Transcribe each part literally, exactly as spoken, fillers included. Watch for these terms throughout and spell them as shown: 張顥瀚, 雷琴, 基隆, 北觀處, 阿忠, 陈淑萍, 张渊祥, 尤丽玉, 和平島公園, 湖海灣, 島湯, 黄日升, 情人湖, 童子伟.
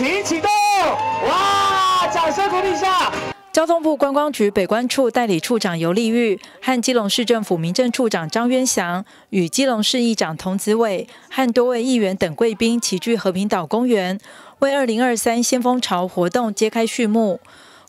请启动！哇，掌声鼓励一下。 交通部观光局北关处代理处长尤丽玉和基隆市政府民政处长张渊祥与基隆市议长童子伟和多位议员等贵宾齐聚和平岛公园，为二零二三先锋潮活动揭开序幕。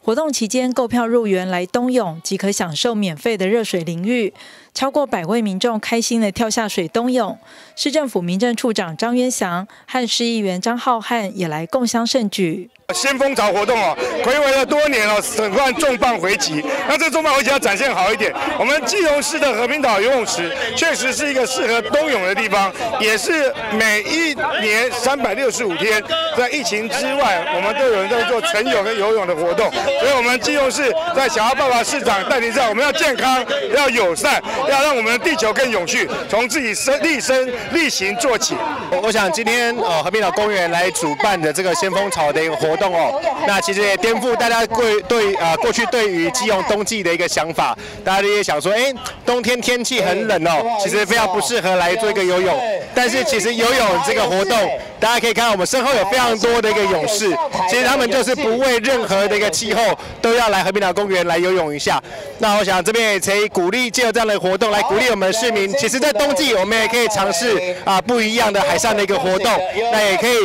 活动期间购票入园来冬泳即可享受免费的热水淋浴，超过百位民众开心地跳下水冬泳。市政府民政处长张渊祥和市议员张浩瀚也来共襄盛举。 先锋潮活动哦，睽违了多年哦，很快重磅回击。那这重磅回击要展现好一点。我们基隆市的和平岛游泳池确实是一个适合冬泳的地方，也是每一年三百六十五天，在疫情之外，我们都有人在做晨泳跟游泳的活动。所以，我们基隆市在小阿爸爸市长带领下，我们要健康，要友善，要让我们的地球更永续，从自己身立身立行做起。我我想今天呃和平岛公园来主办的这个先锋潮的一个活动。 动哦，那其实也颠覆大家过对啊、呃、过去对于基隆冬季的一个想法，大家也想说，哎，冬天天气很冷哦，其实非常不适合来做一个游泳。但是其实游泳这个活动，大家可以看到我们身后有非常多的一个泳士，其实他们就是不畏任何的一个气候，都要来和平岛公园来游泳一下。那我想这边也可以鼓励借由这样的活动来鼓励我们的市民，其实，在冬季我们也可以尝试啊、呃、不一样的海上的一个活动，那也可以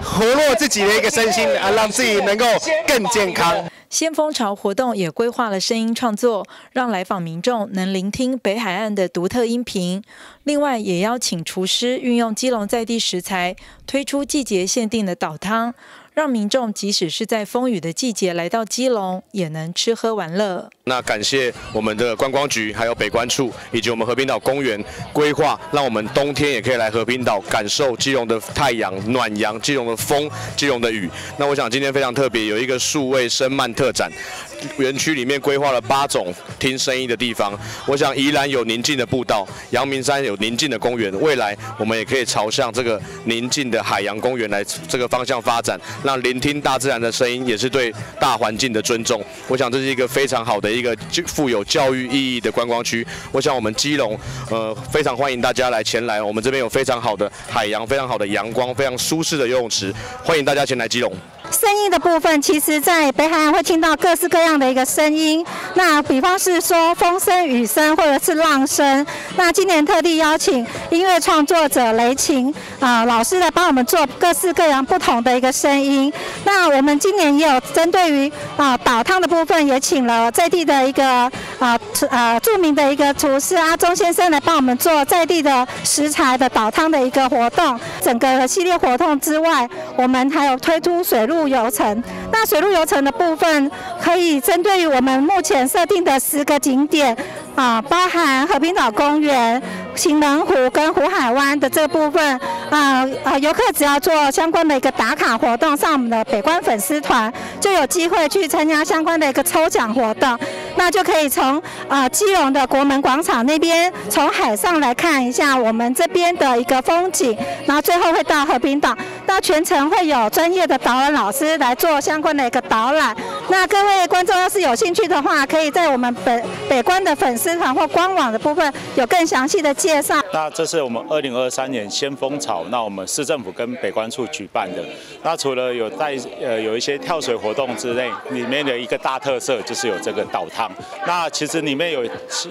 活络自己的一个身心啊。 让自己能够更健康。先锋潮活动也规划了声音创作，让来访民众能聆听北海岸的独特音频。另外，也邀请厨师运用基隆在地食材，推出季节限定的岛汤，让民众即使是在风雨的季节来到基隆，也能吃喝玩乐。那感谢我们的观光局，还有北关处，以及我们和平岛公园规划，让我们冬天也可以来和平岛感受基隆的太阳、暖阳、基隆的风、基隆的雨。那我想今天非常特别，有一个数位声漫特展。 园区里面规划了八种听声音的地方，我想宜兰有宁静的步道，阳明山有宁静的公园，未来我们也可以朝向这个宁静的海洋公园来这个方向发展，让聆听大自然的声音也是对大环境的尊重。我想这是一个非常好的一个富有教育意义的观光区。我想我们基隆，呃，非常欢迎大家来前来，我们这边有非常好的海洋，非常好的阳光，非常舒适的游泳池，欢迎大家前来基隆。 声音的部分，其实在北海岸会听到各式各样的一个声音。那比方是说风声、雨声，或者是浪声。那今年特地邀请音乐创作者雷琴啊、呃、老师来帮我们做各式各样不同的一个声音。那我们今年也有针对于啊、呃、岛汤的部分，也请了在地的一个啊啊、呃、著名的一个厨师阿忠先生来帮我们做在地的食材的岛汤的一个活动。整个系列活动之外，我们还有推出水路 游程，那水路游程的部分可以针对于我们目前设定的十个景点啊、呃，包含和平岛公园、行人湖跟湖海湾的这部分啊啊，游、呃、客只要做相关的一个打卡活动，上我们的北关粉丝团就有机会去参加相关的一个抽奖活动，那就可以从啊、呃、基隆的国门广场那边从海上来看一下我们这边的一个风景，然后最后会到和平岛。 那全程会有专业的导览老师来做相关的一个导览。那各位观众要是有兴趣的话，可以在我们北北关的粉丝团或官网的部分有更详细的介绍。那这是我们二零二三年先锋潮，那我们市政府跟北关处举办的。那除了有带呃有一些跳水活动之类，里面的一个大特色就是有这个岛汤。那其实里面有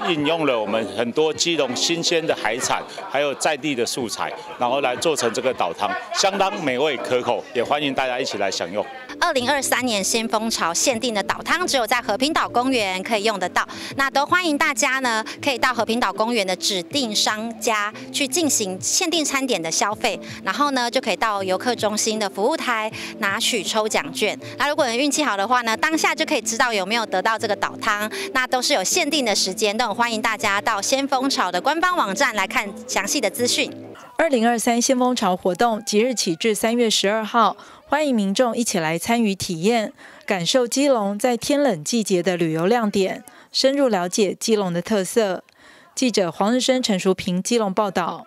应用了我们很多基隆新鲜的海产，还有在地的素材，然后来做成这个岛汤，相当美。 美味可口，也欢迎大家一起来享用。二零二三年先锋潮限定的岛汤，只有在和平岛公园可以用得到。那都欢迎大家呢，可以到和平岛公园的指定商家去进行限定餐点的消费，然后呢，就可以到游客中心的服务台拿取抽奖券。那如果你运气好的话呢，当下就可以知道有没有得到这个岛汤。那都是有限定的时间，都很欢迎大家到先锋潮的官方网站来看详细的资讯。 二零二三先锋潮活动即日起至三月十二号，欢迎民众一起来参与体验，感受基隆在天冷季节的旅游亮点，深入了解基隆的特色。记者黄日升、陈淑萍，基隆报道。